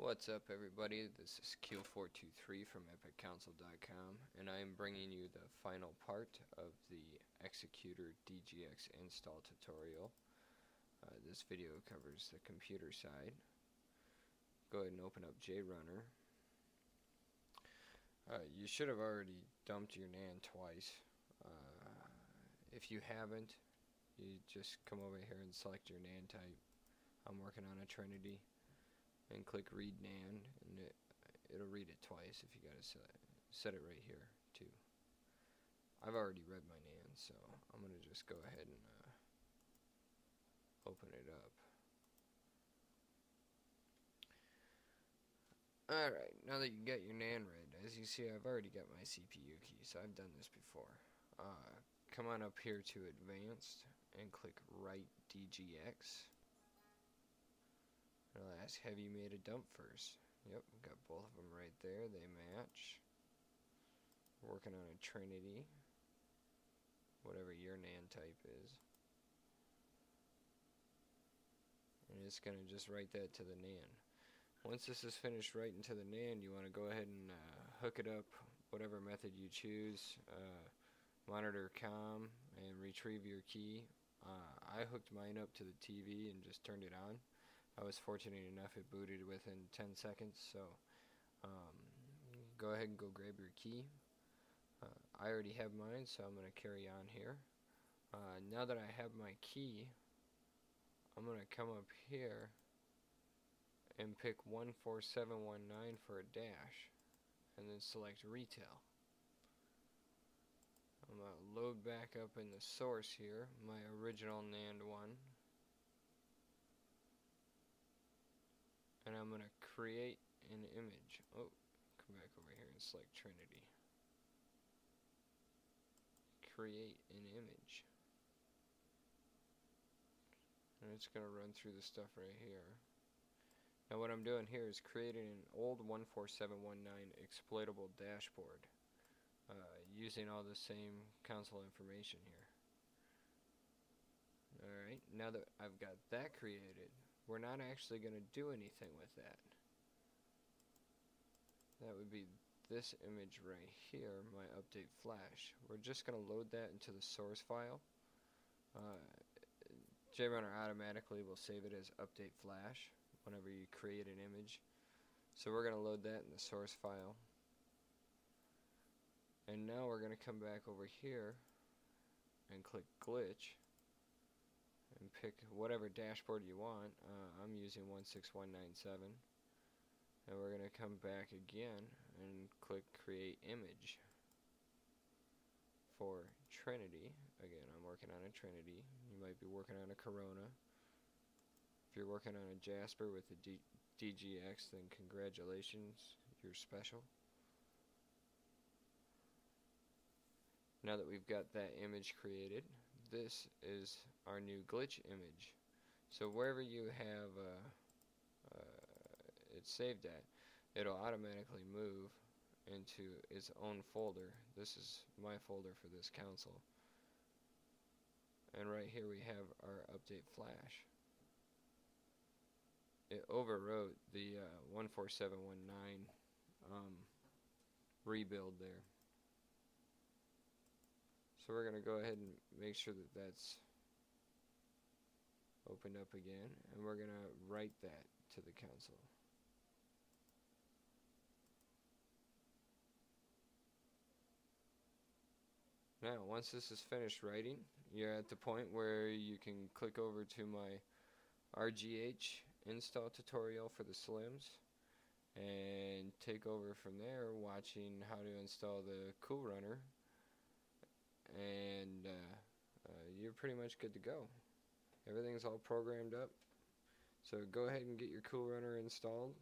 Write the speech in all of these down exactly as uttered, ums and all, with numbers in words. What's up, everybody? This is Keil four two three from epic console dot com, and I am bringing you the final part of the Xecuter D G X install tutorial. Uh, this video covers the computer side. Go ahead and open up JRunner. Uh, you should have already dumped your NAND twice. Uh, if you haven't, you just come over here and select your NAND type. I'm working on a Trinity. And click read NAND, and it, it'll read it twice if you gotta set it, set it right here too. I've already read my NAND, so I'm gonna just go ahead and uh, open it up. Alright, now that you got your NAND read, as you see I've already got my C P U key, so I've done this before. Uh, come on up here to advanced and click write D G X. I'll ask, have you made a dump first? Yep, got both of them right there. They match. Working on a Trinity. Whatever your NAND type is. And it's going to just write that to the NAND. Once this is finished writing to the NAND, you want to go ahead and uh, hook it up, whatever method you choose. Uh, monitor com and retrieve your key. Uh, I hooked mine up to the T V and just turned it on. I was fortunate enough it booted within ten seconds, so um, go ahead and go grab your key. Uh, I already have mine, so I'm going to carry on here. Uh, now that I have my key, I'm going to come up here and pick one four seven one nine for a dash, and then select retail. I'm going to load back up in the source here, my original NAND one. And I'm going to create an image. Oh, come back over here and select Trinity. Create an image. And it's going to run through the stuff right here. Now what I'm doing here is creating an old one four seven one nine exploitable dashboard. Uh, using all the same console information here. Alright, now that I've got that created, we're not actually going to do anything with that. That would be this image right here, my update flash. We're just going to load that into the source file. Uh, JRunner automatically will save it as update flash whenever you create an image. So we're going to load that in the source file. And now we're going to come back over here and click glitch. And pick whatever dashboard you want. Uh, I'm using one six one nine seven. And we're going to come back again and click create image for Trinity. Again, I'm working on a Trinity. You might be working on a Corona. If you're working on a Jasper with a D DGX, then congratulations, you're special. Now that we've got that image created, this is our new glitch image. So wherever you have uh, uh, it saved at, it'll automatically move into its own folder. This is my folder for this console. And right here we have our update flash. It overwrote the uh, one four seven one nine um, rebuild there. So we're going to go ahead and make sure that that's opened up again, and we're going to write that to the console. Now once this is finished writing, you're at the point where you can click over to my R G H install tutorial for the slims and take over from there, watching how to install the CoolRunner. And uh, uh, you're pretty much good to go. Everything's all programmed up. So go ahead and get your CoolRunner installed.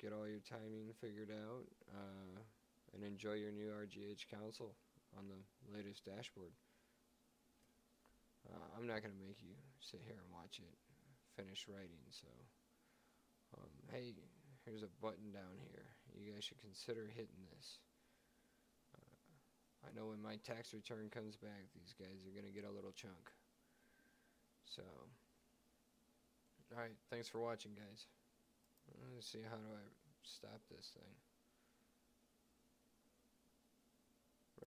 Get all your timing figured out. Uh, and enjoy your new R G H console on the latest dashboard. Uh, I'm not going to make you sit here and watch it finish writing. So, um, hey, here's a button down here. You guys should consider hitting this. Uh, I know when my tax return comes back, these guys are going to get a little chunk. So, alright, thanks for watching, guys. Let's see, how do I stop this thing?